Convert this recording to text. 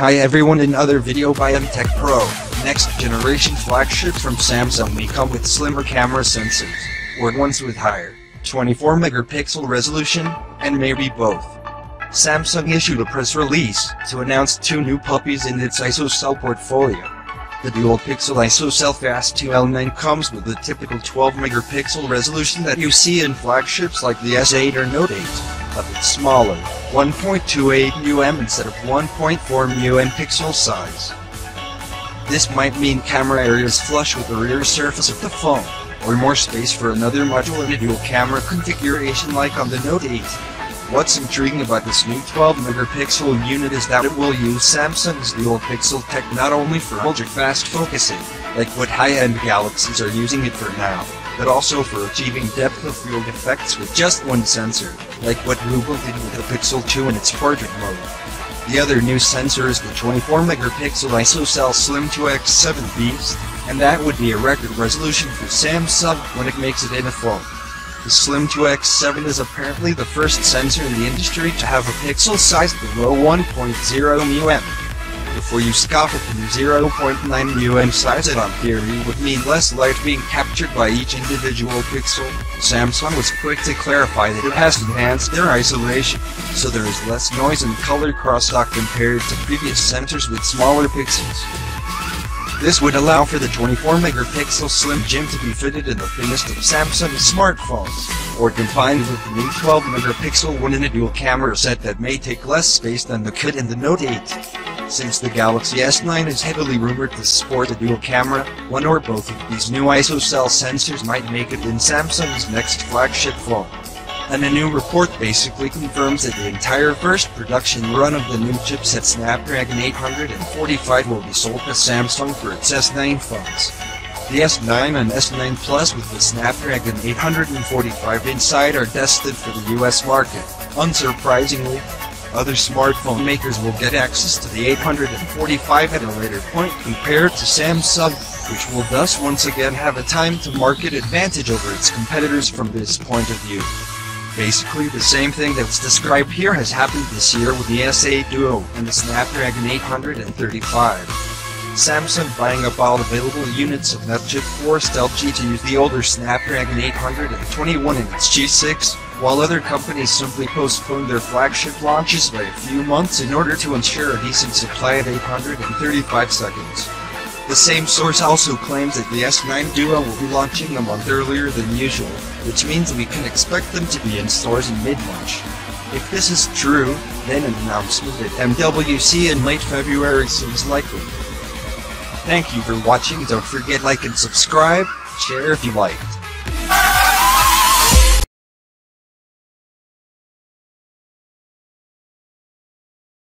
Hi everyone, another video by M-Tech Pro. Next generation flagships from Samsung may come with slimmer camera sensors, or ones with higher 24 megapixel resolution, and maybe both. Samsung issued a press release to announce two new puppies in its ISOCELL portfolio. The dual-pixel ISOCELL Fast 2 L9 comes with the typical 12 megapixel resolution that you see in flagships like the S8 or Note 8, but it's smaller, 1.28mm instead of 1.4mm pixel size. This might mean camera areas flush with the rear surface of the phone, or more space for another module in a dual camera configuration like on the Note 8. What's intriguing about this new 12-megapixel unit is that it will use Samsung's dual-pixel tech not only for ultra-fast focusing, like what high-end Galaxies are using it for now, but also for achieving depth of field effects with just one sensor, like what Google did with the Pixel 2 in its portrait mode. The other new sensor is the 24-megapixel ISOCELL Slim 2x7 beast, and that would be a record resolution for Samsung when it makes it in a phone. The Slim 2x7 is apparently the first sensor in the industry to have a pixel size below 1.0mm. Before you scoff at the 0.9mm size, it on theory would mean less light being captured by each individual pixel, Samsung was quick to clarify that it has enhanced their isolation, so there is less noise and color crosstalk compared to previous sensors with smaller pixels. This would allow for the 24-megapixel Slim Jim to be fitted in the thinnest of Samsung's smartphones, or combined with the new 12-megapixel one in a dual-camera set that may take less space than the kit in the Note 8. Since the Galaxy S9 is heavily rumored to sport a dual-camera, one or both of these new ISOCELL sensors might make it in Samsung's next flagship phone. And a new report basically confirms that the entire first production run of the new chipset Snapdragon 845 will be sold to Samsung for its S9 phones. The S9 and S9 Plus with the Snapdragon 845 inside are destined for the US market. Unsurprisingly, other smartphone makers will get access to the 845 at a later point compared to Samsung, which will thus once again have a time-to-market advantage over its competitors from this point of view. Basically the same thing that's described here has happened this year with the S8 Duo and the Snapdragon 835. Samsung buying up all available units of that chip forced LG to use the older Snapdragon 821 in its G6, while other companies simply postponed their flagship launches by a few months in order to ensure a decent supply at 835 seconds. The same source also claims that the S9 Duo will be launching a month earlier than usual, which means we can expect them to be in stores in mid-March. If this is true, then an announcement at MWC in late February seems likely. Thank you for watching. Don't forget like and subscribe, share if you liked.